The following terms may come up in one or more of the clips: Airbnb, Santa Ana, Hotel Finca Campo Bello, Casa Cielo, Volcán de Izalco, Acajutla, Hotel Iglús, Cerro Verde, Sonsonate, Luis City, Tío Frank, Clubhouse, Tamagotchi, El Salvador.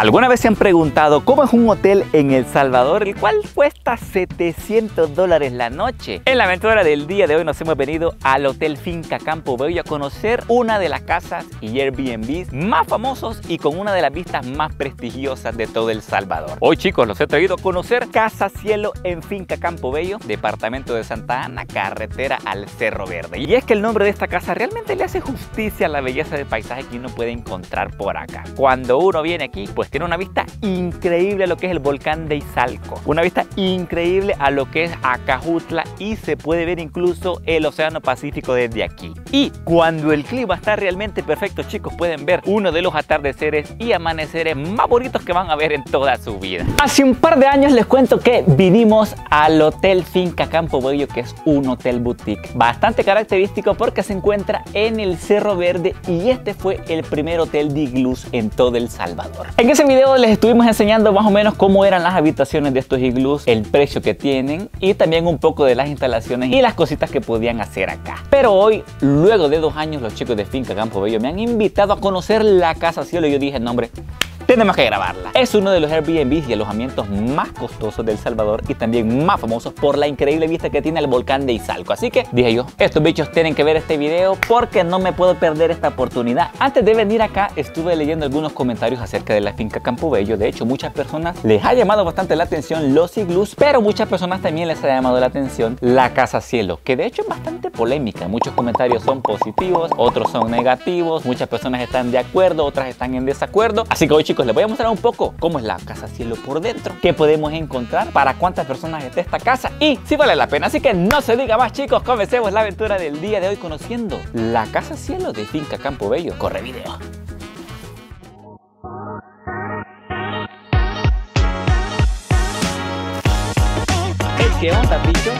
¿Alguna vez se han preguntado cómo es un hotel en El Salvador el cual cuesta $700 la noche? En la aventura del día de hoy nos hemos venido al Hotel Finca Campo Bello a conocer una de las casas y Airbnbs más famosos y con una de las vistas más prestigiosas de todo El Salvador. Hoy, chicos, los he traído a conocer Casa Cielo en Finca Campo Bello, departamento de Santa Ana, carretera al Cerro Verde. Y es que el nombre de esta casa realmente le hace justicia a la belleza del paisaje que uno puede encontrar por acá. Cuando uno viene aquí, pues tiene una vista increíble a lo que es el volcán de Izalco, una vista increíble a lo que es Acajutla y se puede ver incluso el océano Pacífico desde aquí. Y cuando el clima está realmente perfecto, chicos, pueden ver uno de los atardeceres y amaneceres más bonitos que van a ver en toda su vida. Hace un par de años les cuento que vinimos al Hotel Finca Campo Bello, que es un hotel boutique bastante característico porque se encuentra en el Cerro Verde y este fue el primer hotel de iglús en todo El Salvador. En ese video les estuvimos enseñando más o menos cómo eran las habitaciones de estos iglús, el precio que tienen y también un poco de las instalaciones y las cositas que podían hacer acá. Pero hoy, luego de 2 años, los chicos de Finca Campo Bello me han invitado a conocer la Casa Cielo y yo dije, no hombre, tenemos que grabarla. Es uno de los Airbnbs y alojamientos más costosos de El Salvador y también más famosos por la increíble vista que tiene el volcán de Izalco. Así que dije yo, estos bichos tienen que ver este video porque no me puedo perder esta oportunidad. Antes de venir acá estuve leyendo algunos comentarios acerca de la Finca Campo Bello. De hecho, muchas personas les ha llamado bastante la atención los iglús, pero muchas personas también les ha llamado la atención la Casa Cielo, que de hecho es bastante polémica. Muchos comentarios son positivos, otros son negativos, muchas personas están de acuerdo, otras están en desacuerdo. Así que hoy, chicos, les voy a mostrar un poco cómo es la Casa Cielo por dentro, qué podemos encontrar, para cuántas personas está esta casa y si vale la pena. Así que no se diga más, chicos, comencemos la aventura del día de hoy conociendo la Casa Cielo de Finca Campo Bello. Corre video. ¿Qué onda, bichos?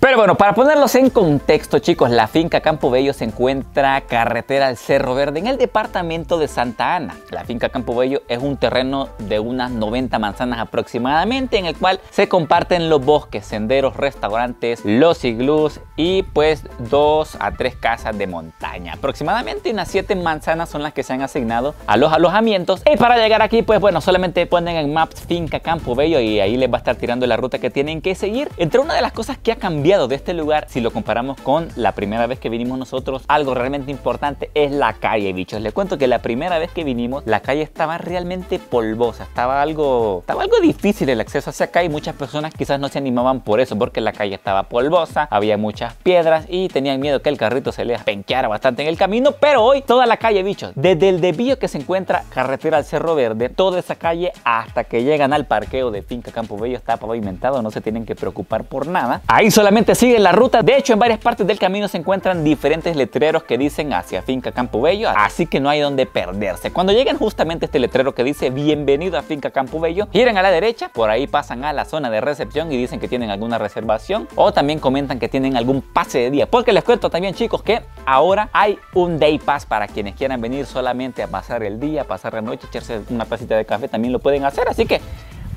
Pero bueno, para ponerlos en contexto, chicos, la Finca Campo Bello se encuentra carretera al Cerro Verde en el departamento de Santa Ana. La Finca Campo Bello es un terreno de unas 90 manzanas aproximadamente en el cual se comparten los bosques, senderos, restaurantes, los iglús y pues 2 a 3 casas de montaña. Aproximadamente unas 7 manzanas son las que se han asignado a los alojamientos. Y para llegar aquí, pues bueno, solamente ponen en Maps Finca Campo Bello y ahí les va a estar tirando la ruta que tienen que seguir. Entre una de las cosas que ha cambiado de este lugar, si lo comparamos con la primera vez que vinimos nosotros, algo realmente importante es la calle, bichos. Les cuento que la primera vez que vinimos, la calle estaba realmente polvosa, estaba algo difícil el acceso hacia acá y muchas personas quizás no se animaban por eso, porque la calle estaba polvosa, había muchas piedras y tenían miedo que el carrito se les penqueara bastante en el camino. Pero hoy, toda la calle, bichos, desde el desvío que se encuentra carretera al Cerro Verde, toda esa calle hasta que llegan al parqueo de Finca Campo Bello está pavimentado, no se tienen que preocupar por nada. Ahí solamente sigue la ruta. De hecho, en varias partes del camino se encuentran diferentes letreros que dicen hacia Finca Campo Bello, así que no hay donde perderse. Cuando lleguen justamente este letrero que dice bienvenido a Finca Campo Bello, giran a la derecha, por ahí pasan a la zona de recepción y dicen que tienen alguna reservación o también comentan que tienen algún pase de día, porque les cuento también, chicos, que ahora hay un day pass para quienes quieran venir solamente a pasar el día, a pasar la noche, echarse una tacita de café, también lo pueden hacer. Así que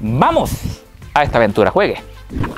vamos a esta aventura, juegue.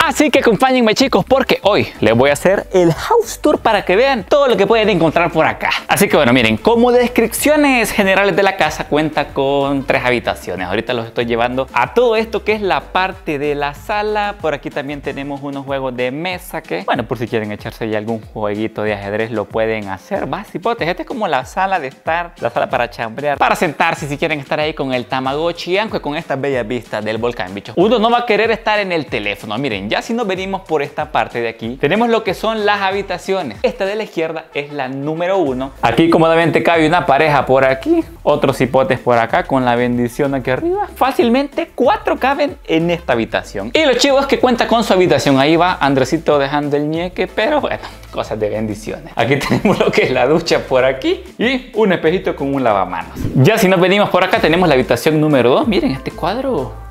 Así que acompáñenme, chicos, porque hoy les voy a hacer el house tour para que vean todo lo que pueden encontrar por acá. Así que bueno, miren, como descripciones generales de la casa, cuenta con 3 habitaciones. Ahorita los estoy llevando a todo esto que es la parte de la sala. Por aquí también tenemos unos juegos de mesa que, bueno, por si quieren echarse ya algún jueguito de ajedrez lo pueden hacer. Va, cipotes, esta es como la sala de estar, la sala para chambrear, para sentarse si quieren estar ahí con el Tamagotchi, aunque con estas bellas vistas del volcán, bicho. Uno no va a querer estar en el teléfono. Miren, ya si nos venimos por esta parte de aquí, tenemos lo que son las habitaciones. Esta de la izquierda es la número 1. Aquí cómodamente cabe una pareja por aquí, otros cipotes por acá con la bendición aquí arriba. Fácilmente 4 caben en esta habitación. Y los chivos que cuenta con su habitación. Ahí va Andresito dejando el ñeque, pero bueno, cosas de bendiciones. Aquí tenemos lo que es la ducha por aquí y un espejito con un lavamanos. Ya si nos venimos por acá tenemos la habitación número 2. Miren este cuadro.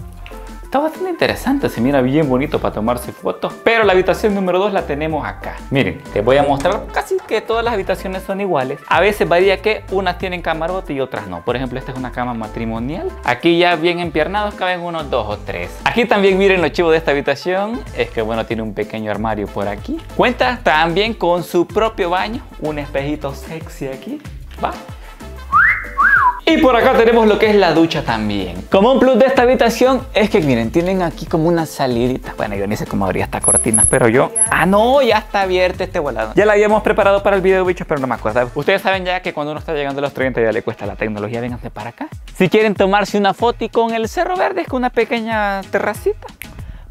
Está bastante interesante, se mira bien bonito para tomarse fotos. Pero la habitación número 2 la tenemos acá. Miren, te voy a mostrar casi que todas las habitaciones son iguales. A veces varía que unas tienen camarote y otras no. Por ejemplo, esta es una cama matrimonial. Aquí ya bien empiernados caben unos 2 o 3. Aquí también miren los chivos de esta habitación. Es que bueno, tiene un pequeño armario por aquí. Cuenta también con su propio baño. Un espejito sexy aquí. Va. Y por acá tenemos lo que es la ducha también. Como un plus de esta habitación es que miren, tienen aquí como una salidita. Bueno, yo ni sé cómo abría estas cortinas, pero yo... Ah, no, ya está abierta este volado. Ya la habíamos preparado para el video, bichos, pero no me acuerdo. Ustedes saben ya que cuando uno está llegando a los 30 ya le cuesta la tecnología. Vénganse para acá. Si quieren tomarse una foto y con el Cerro Verde, es con una pequeña terracita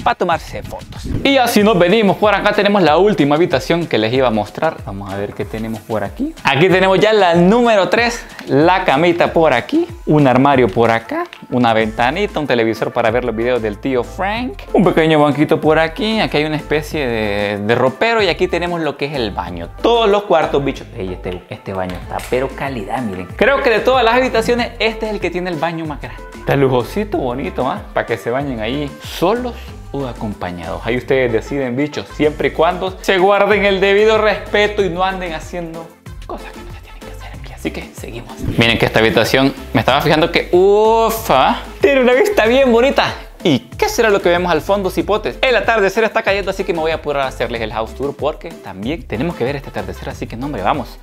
para tomarse fotos. Y así nos venimos. Por acá tenemos la última habitación que les iba a mostrar. Vamos a ver qué tenemos por aquí. Aquí tenemos ya la número 3. La camita por aquí. Un armario por acá. Una ventanita. Un televisor para ver los videos del tío Frank. Un pequeño banquito por aquí. Aquí hay una especie de ropero. Y aquí tenemos lo que es el baño. Todos los cuartos, bichos. Ey, este baño está pero calidad, miren. Creo que de todas las habitaciones, este es el que tiene el baño más grande. Está lujosito, bonito, ¿ah? Para que se bañen ahí solos o acompañados. Ahí ustedes deciden, bichos, siempre y cuando se guarden el debido respeto y no anden haciendo cosas que no se tienen que hacer aquí. Así que seguimos. Miren que esta habitación, me estaba fijando que ufa, tiene una vista bien bonita. ¿Y qué será lo que vemos al fondo, cipotes? El atardecer está cayendo, así que me voy a apurar a hacerles el house tour porque también tenemos que ver este atardecer, así que no, hombre, vamos.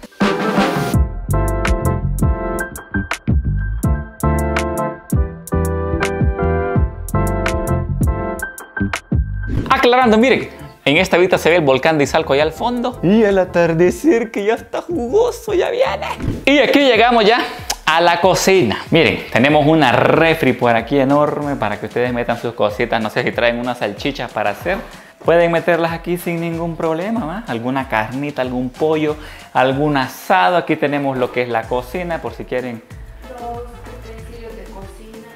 Aclarando, miren, en esta vista se ve el volcán de Izalco allá al fondo y el atardecer que ya está jugoso, ya viene. Y aquí llegamos ya a la cocina. Miren, tenemos una refri por aquí enorme para que ustedes metan sus cositas. No sé si traen unas salchichas para hacer. Pueden meterlas aquí sin ningún problema, ¿va? Alguna carnita, algún pollo, algún asado. Aquí tenemos lo que es la cocina por si quieren. Los utensilios de cocina,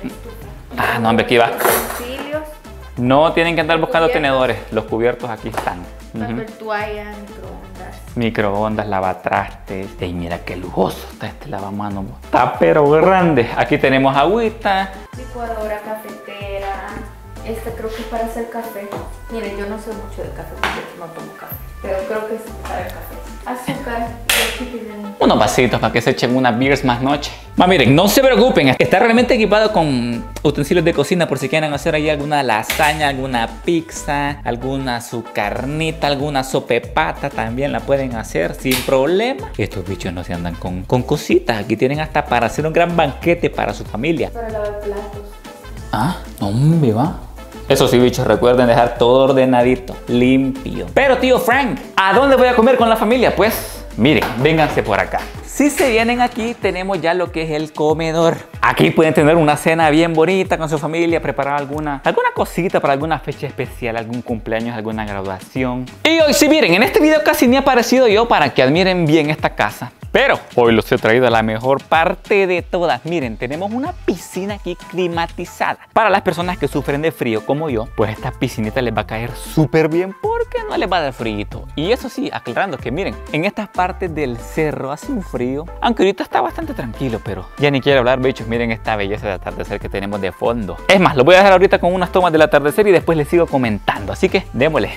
la estufa. Ah, no, hombre, aquí va. No tienen que andar buscando tenedores, los cubiertos aquí están. Toallas, microondas. Microondas, lavatrastes. Y mira qué lujoso está este lavamanos. Está pero grande. Aquí tenemos agüita. Licuadora, cafetera. Esta creo que es para hacer café. Miren, yo no sé mucho de café porque no tomo café. Pero creo que es para el café. Azúcar. Unos vasitos para que se echen unas beers más noche. Más miren, no se preocupen. Está realmente equipado con utensilios de cocina por si quieren hacer ahí alguna lasaña, alguna pizza, alguna su carnita, alguna sopepata. También la pueden hacer sin problema. Estos bichos no se andan con cositas. Aquí tienen hasta para hacer un gran banquete para su familia. Para lavar platos. Ah, hombre, va. Eso sí, bichos, recuerden dejar todo ordenadito, limpio. Pero tío Frank, ¿a dónde voy a comer con la familia? Pues, miren, vénganse por acá. Si se vienen aquí, tenemos ya lo que es el comedor. Aquí pueden tener una cena bien bonita con su familia, preparar alguna cosita para alguna fecha especial, algún cumpleaños, alguna graduación. Y hoy sí, miren, en este video casi ni he aparecido yo para que admiren bien esta casa. Pero hoy los he traído a la mejor parte de todas. Miren, tenemos una piscina aquí climatizada. Para las personas que sufren de frío como yo, pues esta piscinita les va a caer súper bien porque no les va a dar frío. Y eso sí, aclarando que miren, en estas partes del cerro hace un frío, aunque ahorita está bastante tranquilo, pero ya ni quiero hablar, bichos, miren esta belleza de atardecer que tenemos de fondo. Es más, lo voy a dejar ahorita con unas tomas del atardecer y después les sigo comentando, así que démosle.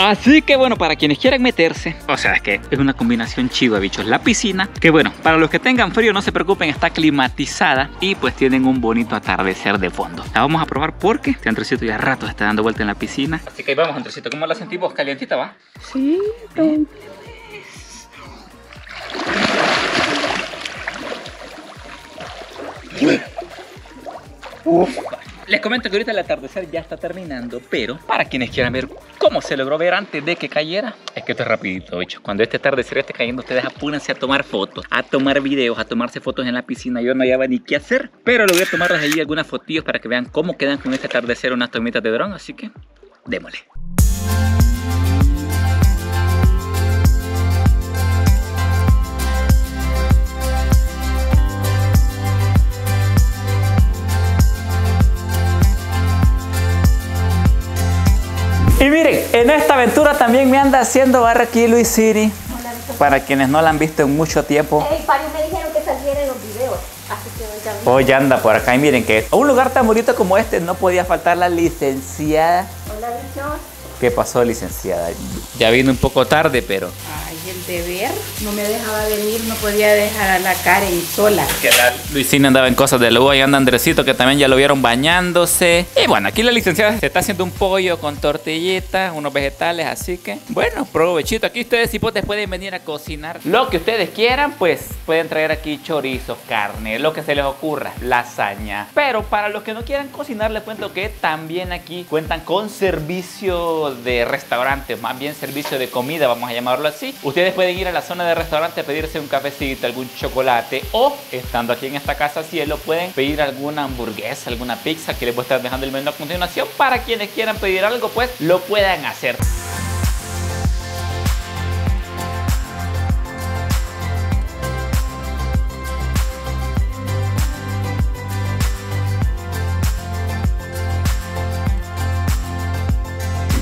Así que bueno, para quienes quieran meterse, o sea, es que es una combinación chiva, bichos. La piscina, que bueno, para los que tengan frío no se preocupen, está climatizada y pues tienen un bonito atardecer de fondo. La vamos a probar porque este Andresito ya rato está dando vuelta en la piscina. Así que ahí vamos, Andresito, ¿cómo la sentimos? ¿Calientita, va? Sí, caliente. Uf. Les comento que ahorita el atardecer ya está terminando, pero para quienes quieran ver cómo se logró ver antes de que cayera, es que esto es rapidito, bichos. Cuando este atardecer esté cayendo, ustedes apúrense a tomar fotos, a tomar videos, a tomarse fotos en la piscina. Yo no hallaba ni qué hacer, pero lo voy a tomarles ahí algunas fotillos para que vean cómo quedan con este atardecer unas tomitas de dron, así que démosle. Y miren, en esta aventura también me anda haciendo barra aquí Luis City. Para quienes no la han visto en mucho tiempo. Hey, varios me dijeron que saliera en los videos. Así que voy camino. Hoy anda por acá y miren que a un lugar tan bonito como este no podía faltar la licenciada. Hola, bichos. ¿Qué pasó, licenciada? Ya vino un poco tarde, pero... Ay, el deber. No me dejaba venir, no podía dejar a la Karen sola. Que la Luisina andaba en cosas de lujo y anda Andresito, que también ya lo vieron bañándose. Y bueno, aquí la licenciada se está haciendo un pollo con tortillitas, unos vegetales, así que... Bueno, provechito. Aquí ustedes, hipotes, pueden venir a cocinar lo que ustedes quieran, pues pueden traer aquí chorizo, carne, lo que se les ocurra, lasaña. Pero para los que no quieran cocinar, les cuento que también aquí cuentan con servicio de restaurante, más bien servicio de comida, vamos a llamarlo así. Ustedes pueden ir a la zona de restaurante a pedirse un cafecito, algún chocolate, o estando aquí en esta Casa Cielo pueden pedir alguna hamburguesa, alguna pizza, que les voy a estar dejando el menú a continuación. Para quienes quieran pedir algo, pues lo puedan hacer.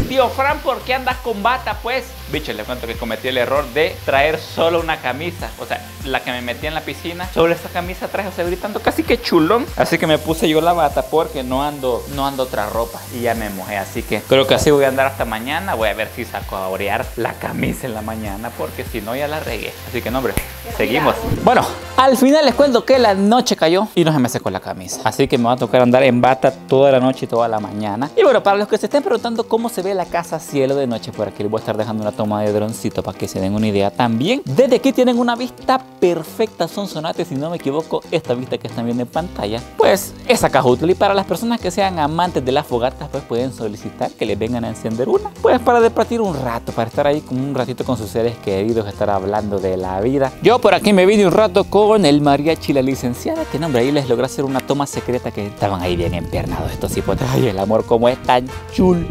Tío Frank, ¿por qué andas con bata, pues? Bicho, les cuento que cometí el error de traer solo una camisa. O sea, la que me metí en la piscina, solo esa camisa traje, o sea, gritando casi que chulón. Así que me puse yo la bata porque no ando otra ropa. Y ya me mojé, así que creo que así voy a andar hasta mañana. Voy a ver si saco a orear la camisa en la mañana, porque si no ya la regué. Así que no, hombre, seguimos. Bueno, al final les cuento que la noche cayó y no se me secó la camisa. Así que me va a tocar andar en bata toda la noche y toda la mañana. Y bueno, para los que se estén preguntando cómo se ve la Casa Cielo de noche, por aquí les voy a estar dejando una toma de droncito para que se den una idea. También desde aquí tienen una vista perfecta, Sonsonate, si no me equivoco. Esta vista que están viendo en pantalla pues es Acajutla, y para las personas que sean amantes de las fogatas pues pueden solicitar que les vengan a encender una, pues para debatir un rato, para estar ahí como un ratito con sus seres queridos, estar hablando de la vida. Yo por aquí me vine un rato con el mariachi, la licenciada, que nombre, ahí les logré hacer una toma secreta, que estaban ahí bien empernados estos hipotes. Ay, el amor como es tan chul.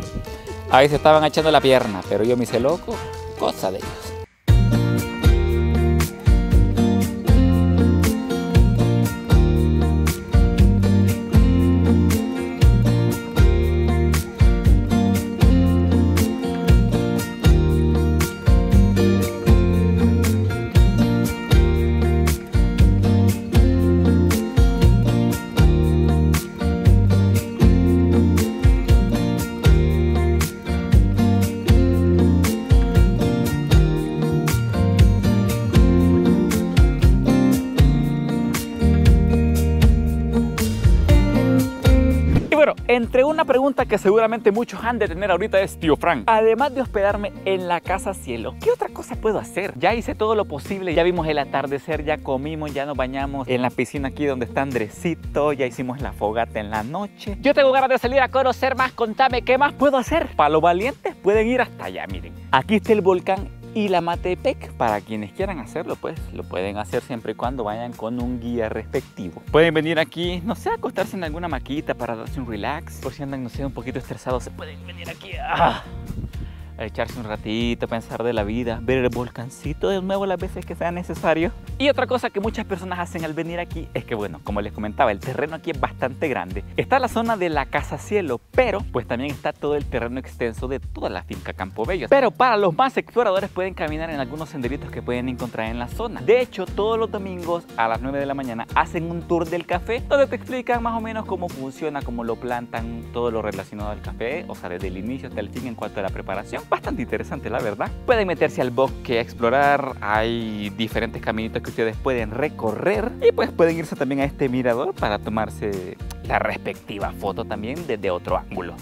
Ahí se estaban echando la pierna, pero yo me hice loco, cosa de ellos. Entre una pregunta que seguramente muchos han de tener ahorita es: tío Frank, además de hospedarme en la Casa Cielo, ¿qué otra cosa puedo hacer? Ya hice todo lo posible, ya vimos el atardecer, ya comimos, ya nos bañamos en la piscina aquí donde está Andresito, ya hicimos la fogata en la noche. Yo tengo ganas de salir a conocer más, contame, ¿qué más puedo hacer? Para los valientes pueden ir hasta allá, miren. Aquí está el volcán y la Matepec, para quienes quieran hacerlo, pues lo pueden hacer siempre y cuando vayan con un guía respectivo. Pueden venir aquí, no sé, acostarse en alguna maquita para darse un relax. Por si andan, no sé, un poquito estresados, se pueden venir aquí a echarse un ratito, pensar de la vida, ver el volcancito de nuevo las veces que sea necesario. Y otra cosa que muchas personas hacen al venir aquí es que, bueno, como les comentaba, el terreno aquí es bastante grande. Está la zona de la Casa Cielo, pero pues también está todo el terreno extenso de toda la finca Campo Bello. Pero para los más exploradores pueden caminar en algunos senderitos que pueden encontrar en la zona. De hecho, todos los domingos a las 9 de la mañana hacen un tour del café, donde te explican más o menos cómo funciona, cómo lo plantan, todo lo relacionado al café, o sea, desde el inicio hasta el fin en cuanto a la preparación. Bastante interesante, la verdad. Pueden meterse al bosque a explorar, hay diferentes caminitos que ustedes pueden recorrer, y pues pueden irse también a este mirador para tomarse la respectiva foto también desde otro ángulo.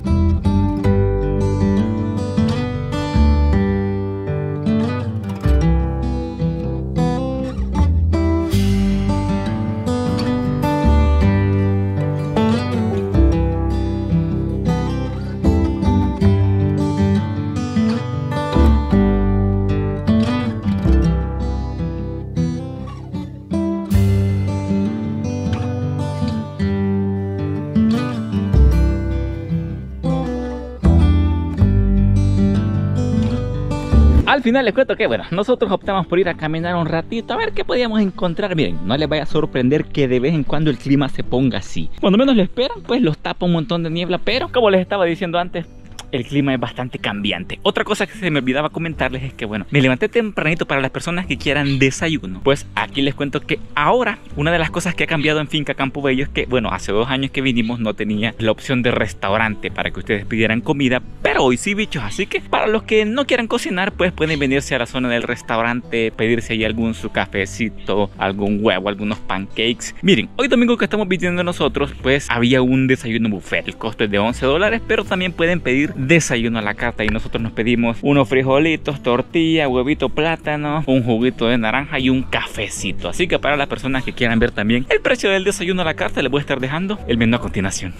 Al final les cuento que, bueno, nosotros optamos por ir a caminar un ratito a ver qué podíamos encontrar. Miren, no les vaya a sorprender que de vez en cuando el clima se ponga así. Cuando menos lo esperan, pues los tapa un montón de niebla, pero como les estaba diciendo antes, el clima es bastante cambiante. Otra cosa que se me olvidaba comentarles es que, bueno, me levanté tempranito para las personas que quieran desayuno. Pues aquí les cuento que ahora una de las cosas que ha cambiado en Finca Campo Bello es que, bueno, hace 2 años que vinimos no tenía la opción de restaurante para que ustedes pidieran comida, pero hoy sí, bichos. Así que para los que no quieran cocinar, pues pueden venirse a la zona del restaurante, pedirse ahí algún su cafecito, algún huevo, algunos pancakes. Miren, hoy domingo que estamos viviendo nosotros, pues había un desayuno buffet. El costo es de $11, pero también pueden pedir desayuno a la carta. Y nosotros nos pedimos unos frijolitos, tortilla, huevito, plátano, un juguito de naranja y un cafecito. Así que para las personas que quieran ver también el precio del desayuno a la carta, les voy a estar dejando el menú a continuación.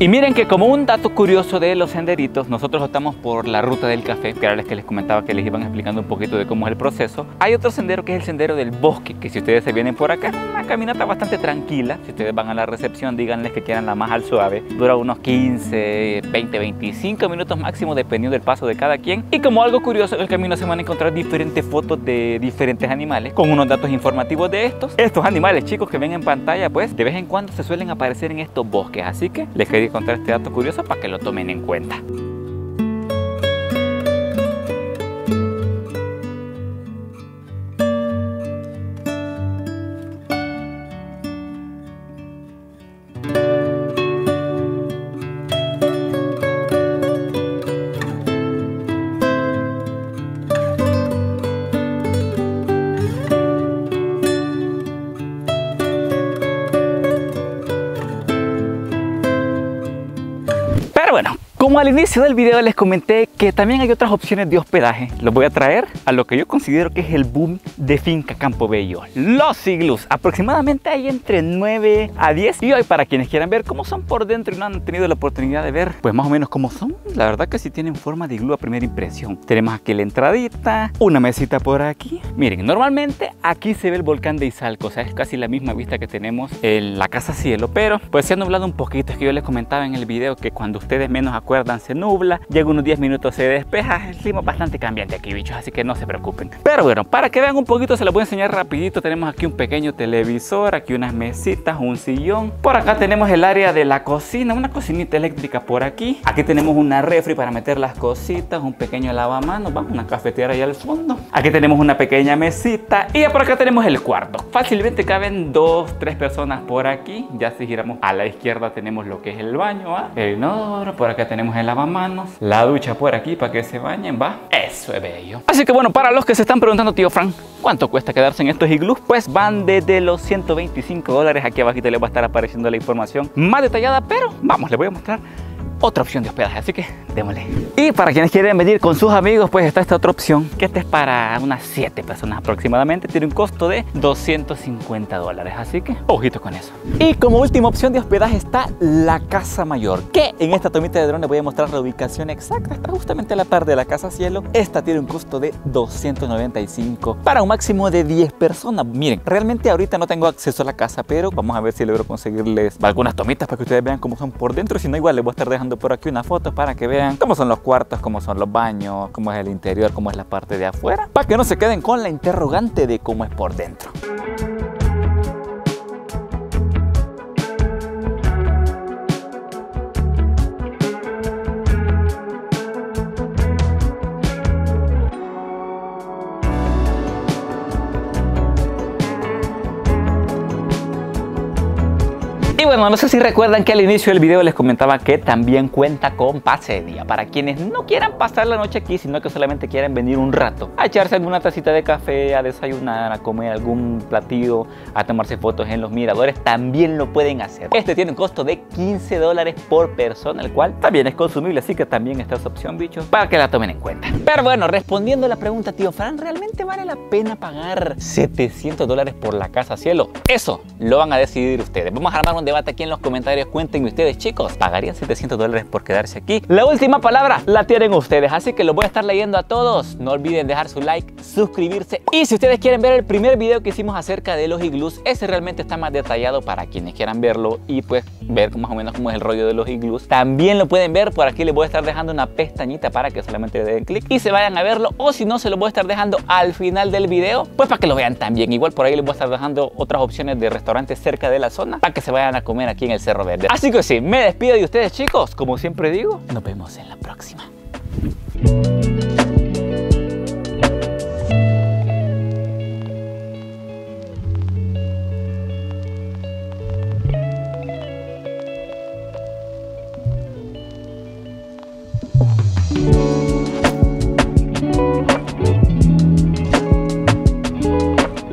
Y miren que como un dato curioso de los senderitos, nosotros optamos por la ruta del café, que era la que les comentaba que les iban explicando un poquito de cómo es el proceso. Hay otro sendero que es el sendero del bosque, que si ustedes se vienen por acá, una caminata bastante tranquila. Si ustedes van a la recepción, díganles que quieran la más al suave. Dura unos 15, 20, 25 minutos máximo, dependiendo del paso de cada quien. Y como algo curioso, en el camino se van a encontrar diferentes fotos de diferentes animales, con unos datos informativos de estos. Estos animales, chicos, que ven en pantalla, pues de vez en cuando se suelen aparecer en estos bosques, así que les quería contar este dato curioso para que lo tomen en cuenta. Como al inicio del video les comenté que también hay otras opciones de hospedaje, los voy a traer a lo que yo considero que es el boom de Finca Campo Bello, los iglús. Aproximadamente hay entre 9 a 10 y hoy para quienes quieran ver cómo son por dentro y no han tenido la oportunidad de ver pues más o menos cómo son, la verdad que sí tienen forma de iglú a primera impresión. Tenemos aquí la entradita, una mesita por aquí. Miren, normalmente aquí se ve el volcán de Izalco, o sea es casi la misma vista que tenemos en la Casa Cielo, pero pues se ha nublado un poquito. Es que yo les comentaba en el video que cuando ustedes menos acuerdan se nubla, llega unos 10 minutos, se despeja. El clima bastante cambiante aquí, bichos, así que no se preocupen. Pero bueno, para que vean un poquito se los voy a enseñar rapidito. Tenemos aquí un pequeño televisor, aquí unas mesitas, un sillón. Por acá tenemos el área de la cocina, una cocinita eléctrica por aquí. Aquí tenemos una refri para meter las cositas, un pequeño lavamanos, vamos, una cafetera allá al fondo. Aquí tenemos una pequeña mesita y por acá tenemos el cuarto. Fácilmente caben 2 o 3 personas por aquí. Ya si giramos a la izquierda tenemos lo que es el baño, el inodoro, por acá tenemos el lavamanos, la ducha por aquí para que se bañen, va, eso es bello. Así que bueno, para los que se están preguntando, tío Frank, ¿cuánto cuesta quedarse en estos iglús? Pues van desde los $125, aquí abajito les va a estar apareciendo la información más detallada, pero vamos, les voy a mostrar otra opción de hospedaje, así que démosle. Y para quienes quieren venir con sus amigos, pues está esta otra opción, que esta es para unas 7 personas aproximadamente, tiene un costo de $250, así que ojitos con eso. Y como última opción de hospedaje está la Casa Mayor, que en esta tomita de dron les voy a mostrar la ubicación exacta, está justamente a la par de la Casa Cielo. Esta tiene un costo de $295 para un máximo de 10 personas. Miren, realmente ahorita no tengo acceso a la casa, pero vamos a ver si logro conseguirles algunas tomitas para que ustedes vean cómo son por dentro, si no igual les voy a estar dejando por aquí una foto para que vean cómo son los cuartos, cómo son los baños, cómo es el interior, cómo es la parte de afuera, para que no se queden con la interrogante de cómo es por dentro. Y bueno, no sé si recuerdan que al inicio del video les comentaba que también cuenta con pase de día para quienes no quieran pasar la noche aquí, sino que solamente quieran venir un rato a echarse alguna tacita de café, a desayunar, a comer algún platillo, a tomarse fotos en los miradores, también lo pueden hacer. Este tiene un costo de $15 por persona, el cual también es consumible, así que también está esa opción, bichos, para que la tomen en cuenta. Pero bueno, respondiendo a la pregunta, tío Fran, ¿realmente vale la pena pagar $700 por la Casa Cielo? Eso lo van a decidir ustedes. Vamos a armar un debate aquí en los comentarios. Cuéntenme ustedes, chicos, ¿pagarían $700 por quedarse aquí? La última palabra la tienen ustedes, así que los voy a estar leyendo a todos. No olviden dejar su like, suscribirse, y si ustedes quieren ver el primer video que hicimos acerca de los iglús, ese realmente está más detallado para quienes quieran verlo y pues ver más o menos cómo es el rollo de los iglús. También lo pueden ver, por aquí les voy a estar dejando una pestañita para que solamente le den clic y se vayan a verlo, o si no se lo voy a estar dejando al final del video, pues para que lo vean también. Igual por ahí les voy a estar dejando otras opciones de restaurantes cerca de la zona para que se vayan a comer aquí en el Cerro Verde. Así que sí, me despido de ustedes, chicos, como siempre digo, nos vemos en la próxima.